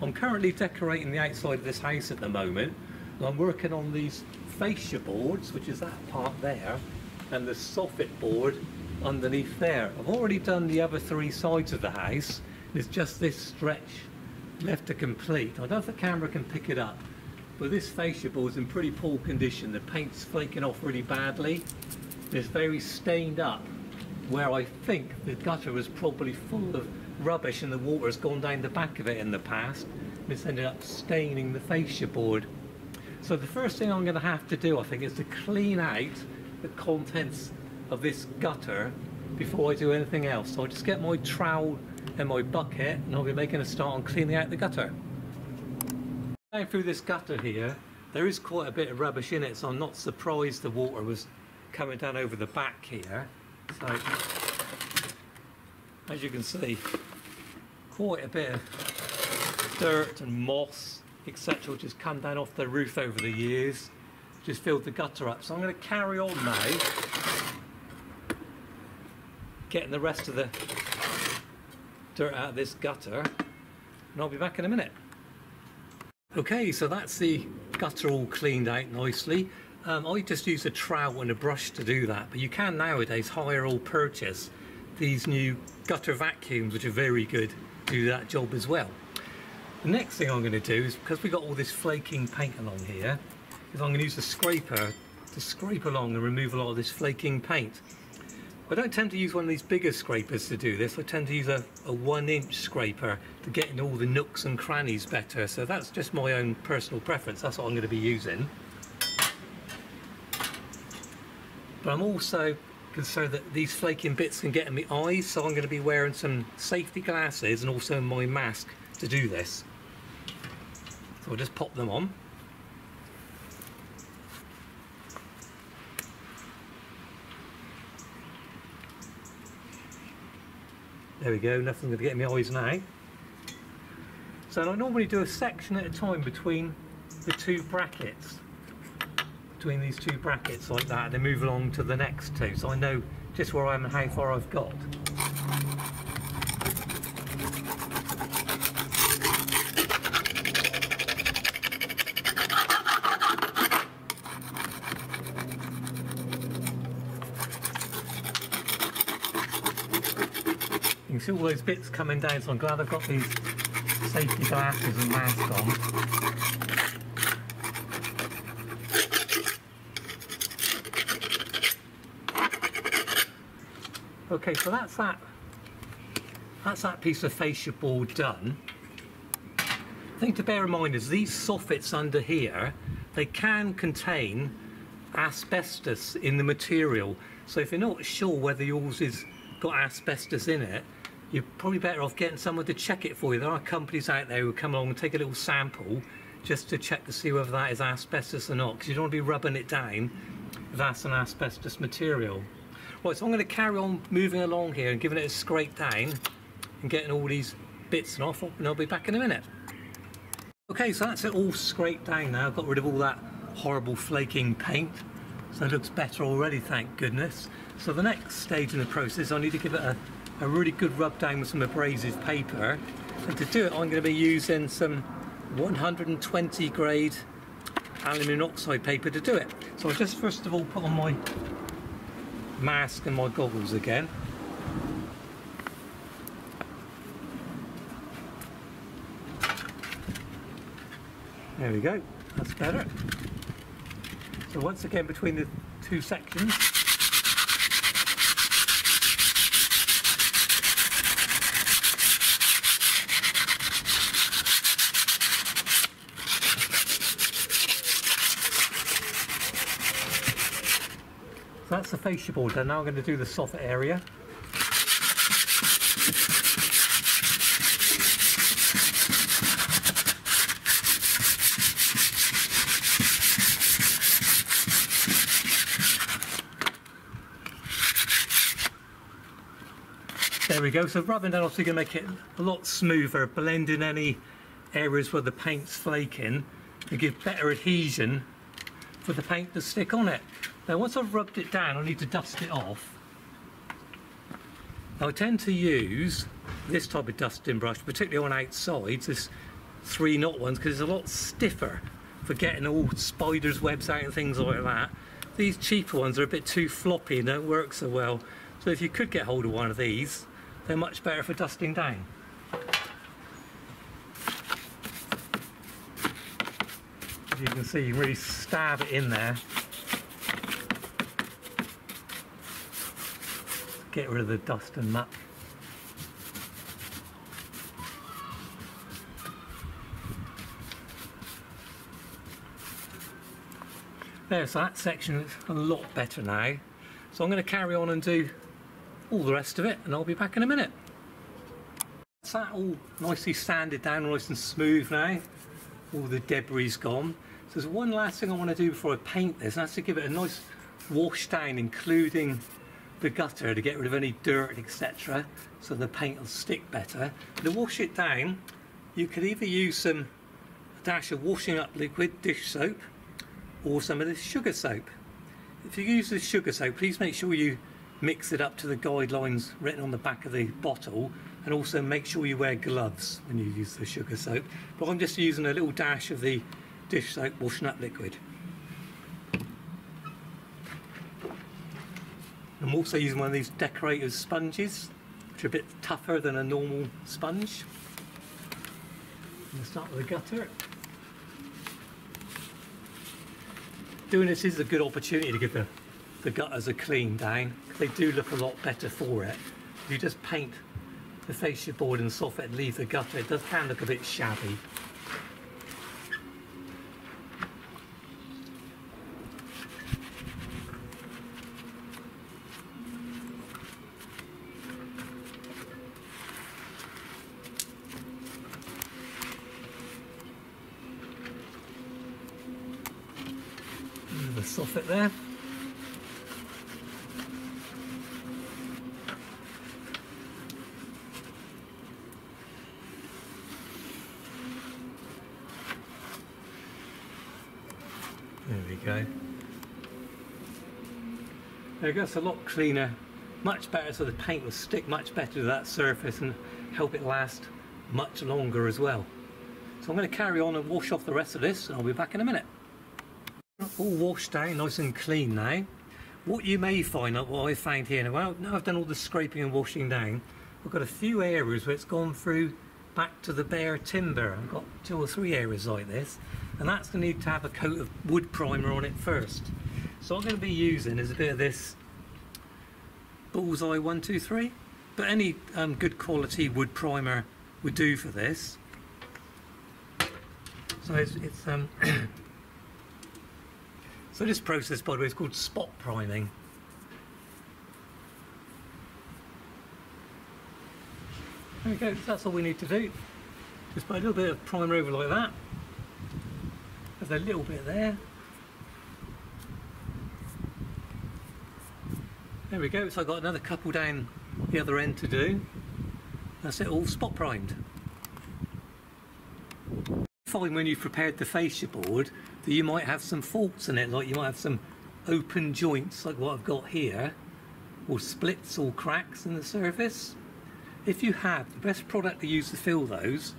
I'm currently decorating the outside of this house at the moment. I'm working on these fascia boards, which is that part there, and the soffit board underneath there. I've already done the other three sides of the house. There's just this stretch left to complete. I don't know if the camera can pick it up, but this fascia board's in pretty poor condition. The paint's flaking off really badly. It's very stained up, where I think the gutter was probably full of rubbish and the water has gone down the back of it in the past. It's ended up staining the fascia board. So the first thing I'm going to have to do, I think, is to clean out the contents of this gutter before I do anything else. So I'll just get my trowel and my bucket and I'll be making a start on cleaning out the gutter. Down through this gutter here, there is quite a bit of rubbish in it, so I'm not surprised the water was coming down over the back here. So, as you can see, quite a bit of dirt and moss, etc., which has come down off the roof over the years, just filled the gutter up. So I'm going to carry on now, getting the rest of the dirt out of this gutter, and I'll be back in a minute. Okay, so that's the gutter all cleaned out nicely. I just use a trowel and a brush to do that, but you can nowadays hire or purchase these new gutter vacuums, which are very good to do that job as well. The next thing I'm going to do is, because we've got all this flaking paint along here, is I'm going to use a scraper to scrape along and remove a lot of this flaking paint. I don't tend to use one of these bigger scrapers to do this. I tend to use a 1-inch scraper to get in all the nooks and crannies better, so that's just my own personal preference. That's what I'm going to be using. But I'm also concerned that these flaking bits can get in my eyes, so I'm going to be wearing some safety glasses and also my mask to do this. So I'll just pop them on. There we go, nothing's going to get in my eyes now. So I normally do a section at a time between the two brackets. Between these two brackets like that, and then move along to the next two, so I know just where I am and how far I've got. You can see all those bits coming down, so I'm glad I've got these safety glasses and mask on. Okay, so that's that piece of fascia board done. The thing to bear in mind is these soffits under here, they can contain asbestos in the material. So if you're not sure whether yours has got asbestos in it, you're probably better off getting someone to check it for you. There are companies out there who come along and take a little sample just to check to see whether that is asbestos or not, because you don't want to be rubbing it down if that's an asbestos material. Right, so I'm going to carry on moving along here and giving it a scrape down and getting all these bits off, and I'll be back in a minute. Okay, so that's it all scraped down now. I've got rid of all that horrible flaking paint, so it looks better already, thank goodness. So the next stage in the process, I need to give it a really good rub down with some abrasive paper, and to do it I'm going to be using some 120 grade aluminium oxide paper to do it. So I'll just first of all put on my mask and my goggles again. There we go, that's better. So once again between the two sections. So that's the fascia board, and now I'm going to do the soffit area. There we go, so rubbing down obviously going to make it a lot smoother, blend in any areas where the paint's flaking and give better adhesion for the paint to stick on it. Now once I've rubbed it down, I need to dust it off. Now I tend to use this type of dusting brush, particularly on outsides, this 3-knot ones because it's a lot stiffer for getting all spiders' webs out and things like that. These cheaper ones are a bit too floppy and don't work so well. So if you could get hold of one of these, they're much better for dusting down. As you can see, you can really stab it in there. Get rid of the dust and muck. There, so that section is a lot better now. So I'm going to carry on and do all the rest of it, and I'll be back in a minute. That's that all nicely sanded down, nice and smooth now. All the debris's gone. So there's one last thing I want to do before I paint this, and that's to give it a nice wash down, including the gutter, to get rid of any dirt, etc. So the paint will stick better. To wash it down, you could either use a dash of washing up liquid, dish soap, or some of this sugar soap. If you use this sugar soap, please make sure you mix it up to the guidelines written on the back of the bottle, and also make sure you wear gloves when you use the sugar soap. But I'm just using a little dash of the dish soap washing up liquid. I'm also using one of these decorative sponges, which are a bit tougher than a normal sponge. I'm going to start with the gutter. Doing this is a good opportunity to give the gutters a clean down. They do look a lot better for it. If you just paint the fascia board and soffit and leave the gutter, it can look a bit shabby. The soffit there. There we go. There it goes, a lot cleaner, much better, so the paint will stick much better to that surface and help it last much longer as well. So I'm going to carry on and wash off the rest of this, and I'll be back in a minute. All washed out, nice and clean now. What you may find, like what I found here, well, now I've done all the scraping and washing down, I've got a few areas where it's gone through back to the bare timber. I've got 2 or 3 areas like this, and that's going to need to have a coat of wood primer on it first. So I'm going to be using is a bit of this Bullseye 123, but any good quality wood primer would do for this. So it's So this process, by the way, is called spot priming. There we go, that's all we need to do. Just put a little bit of primer over like that. There's a little bit there. There we go, so I've got another couple down the other end to do. That's it, all spot primed. Find when you've prepared the fascia board that you might have some faults in it, like you might have some open joints like what I've got here, or splits or cracks in the surface. If you have, the best product to use to fill those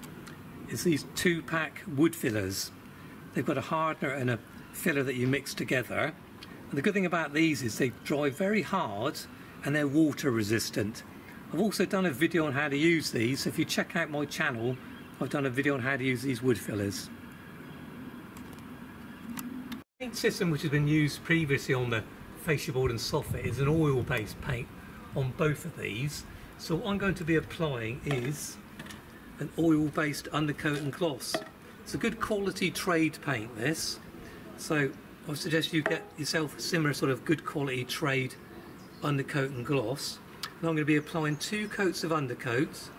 is these 2-pack wood fillers. They've got a hardener and a filler that you mix together, and the good thing about these is they dry very hard and they're water resistant. I've also done a video on how to use these, so if you check out my channel, I've done a video on how to use these wood fillers. The paint system which has been used previously on the fascia board and soffit is an oil-based paint on both of these. So what I'm going to be applying is an oil-based undercoat and gloss. It's a good quality trade paint, this. So I suggest you get yourself a similar sort of good quality trade undercoat and gloss. And I'm going to be applying 2 coats of undercoat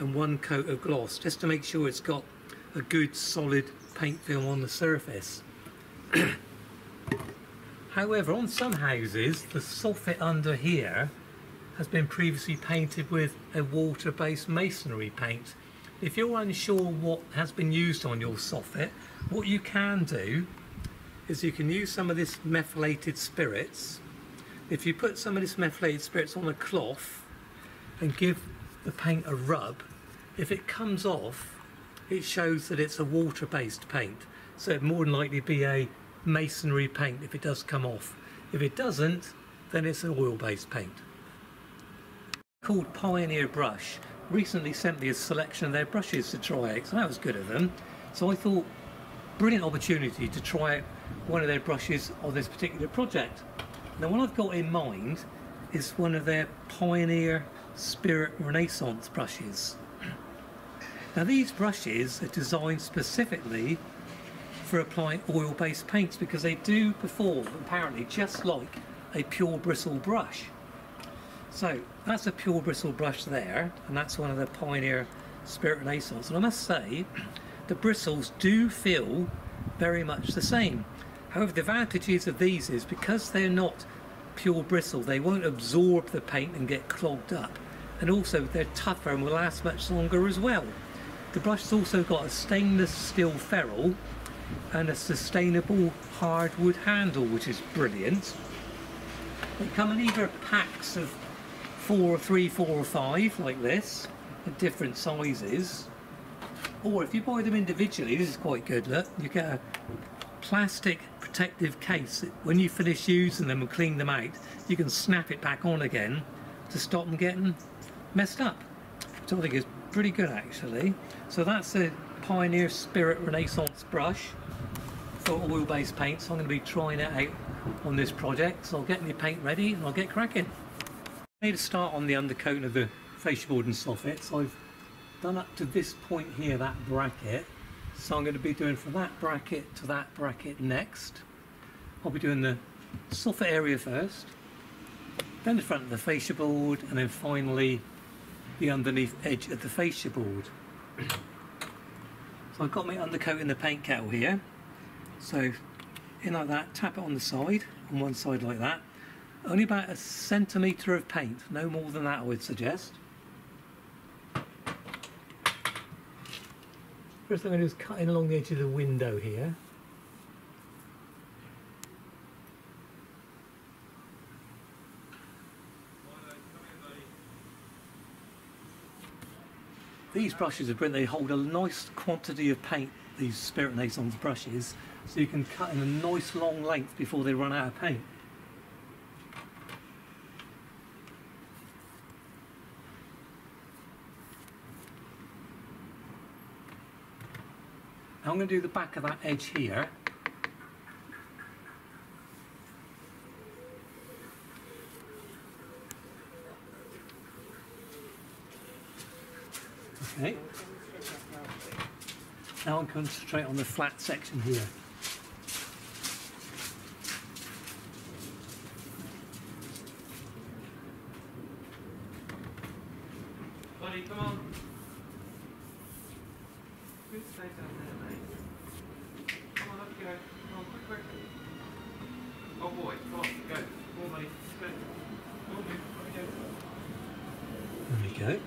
and 1 coat of gloss, just to make sure it's got a good solid paint film on the surface. However, on some houses, the soffit under here has been previously painted with a water-based masonry paint. If you're unsure what has been used on your soffit, what you can do is you can use some of this methylated spirits. If you put some of this methylated spirits on a cloth and give the paint a rub, if it comes off, it shows that it's a water-based paint, so it more than likely be a masonry paint if it does come off. If it doesn't, then it's an oil-based paint. Called Pioneer Brush recently sent me a selection of their brushes to try out, so I was good at them. So I thought, brilliant opportunity to try out one of their brushes on this particular project. Now what I've got in mind is one of their Pioneer Spirit Renaissance brushes. Now these brushes are designed specifically for applying oil-based paints because they do perform apparently just like a pure bristle brush. So that's a pure bristle brush there, and that's one of the Pioneer Spirit Renaissance, and I must say the bristles do feel very much the same. However, the advantages of these is because they're not pure bristle, they won't absorb the paint and get clogged up, and also they're tougher and will last much longer as well. The brush has also got a stainless steel ferrule and a sustainable hardwood handle, which is brilliant. They come in either packs of four or five like this, of different sizes, or if you buy them individually, this is quite good, look, you get a plastic protective case that when you finish using them and clean them out, you can snap it back on again to stop them getting messed up, which I think is pretty good actually. So that's the Pioneer Spirit Renaissance brush for oil-based paint, so I'm going to be trying it out on this project. So I'll get my paint ready and I'll get cracking. I need to start on the undercoat of the fascia board and soffit, so I've done up to this point here that bracket. So I'm going to be doing from that bracket to that bracket next. I'll be doing the soffit area first, then the front of the fascia board, and then finally the underneath edge of the fascia board. So I've got my undercoat in the paint kettle here. So in like that, tap it on the side, on one side like that. Only about a centimetre of paint, no more than that I would suggest. First thing I'm going to do is cut in along the edge of the window here. These brushes are brilliant, they hold a nice quantity of paint, these Spirit Renaissance brushes, so you can cut in a nice long length before they run out of paint. I'm going to do the back of that edge here. Okay. Now I'll concentrate on the flat section here. Buddy, come on. Good space out there. Go. Come on, quick, quick. Oh boy, come on, go. Come on, buddy. Go. Come on, go. There we go.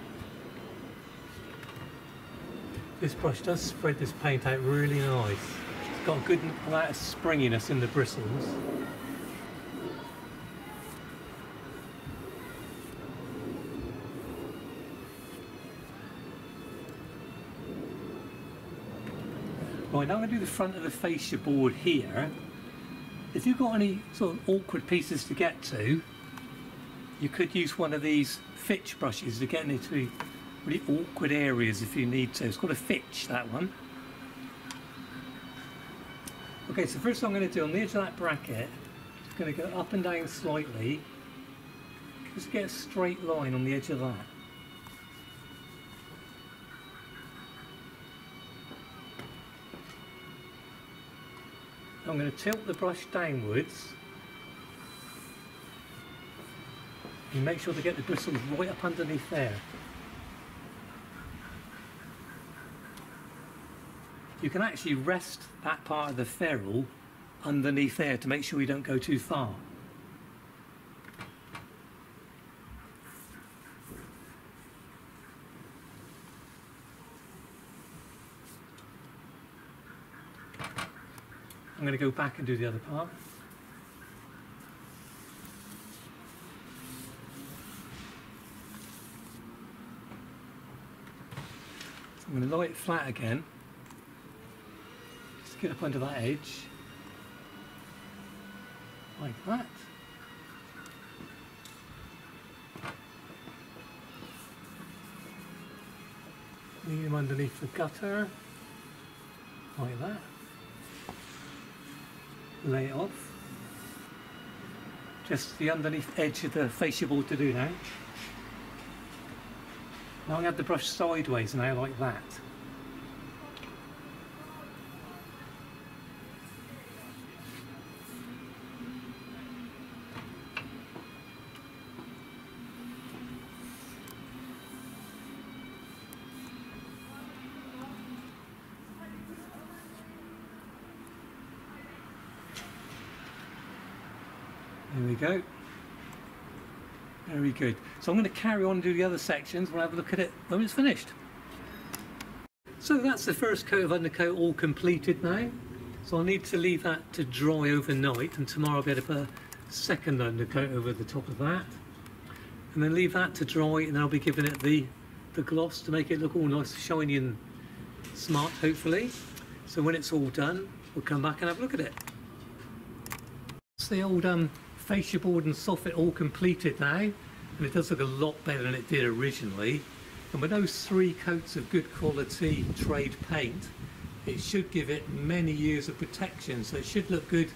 This brush does spread this paint out really nice. It's got a good amount of springiness in the bristles. Right, now I'm going to do the front of the fascia board here. If you've got any sort of awkward pieces to get to, you could use one of these fitch brushes to get into really awkward areas if you need to. It's called a fitch, that one. Okay, so first I'm going to do on the edge of that bracket, I'm going to go up and down slightly, just get a straight line on the edge of that. I'm going to tilt the brush downwards and make sure to get the bristles right up underneath there. You can actually rest that part of the ferrule underneath there to make sure you don't go too far. I'm going to go back and do the other part. I'm going to lie it flat again, just get up under that edge, like that. Leave him underneath the gutter, like that. Lay it off. Just the underneath edge of the face you're about to do now. Now I'm going to have the brush sideways now, like that. There we go. Very good. So I'm going to carry on and do the other sections. We'll have a look at it when it's finished. So that's the first coat of undercoat all completed now. So I'll need to leave that to dry overnight, and tomorrow I'll be able to put a second undercoat over the top of that. And then leave that to dry, and I'll be giving it the gloss to make it look all nice, shiny and smart, hopefully. So when it's all done, we'll come back and have a look at it. It's the old fascia board and soffit all completed now, and it does look a lot better than it did originally, and with those three coats of good quality trade paint, it should give it many years of protection, so it should look good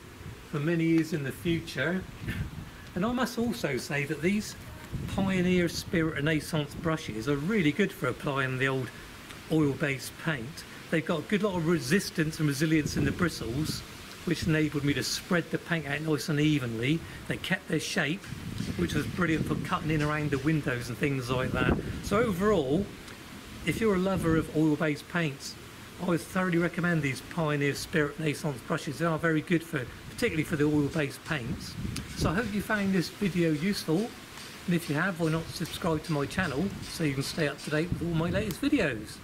for many years in the future. And I must also say that these Pioneer Spirit Renaissance brushes are really good for applying the old oil-based paint. They've got a good lot of resistance and resilience in the bristles, which enabled me to spread the paint out nice and evenly. They kept their shape, which was brilliant for cutting in around the windows and things like that. So overall, if you're a lover of oil-based paints, I would thoroughly recommend these Pioneer Spirit Renaissance brushes. They are very good for, particularly for the oil-based paints. So I hope you found this video useful, and if you have, why not subscribe to my channel so you can stay up to date with all my latest videos.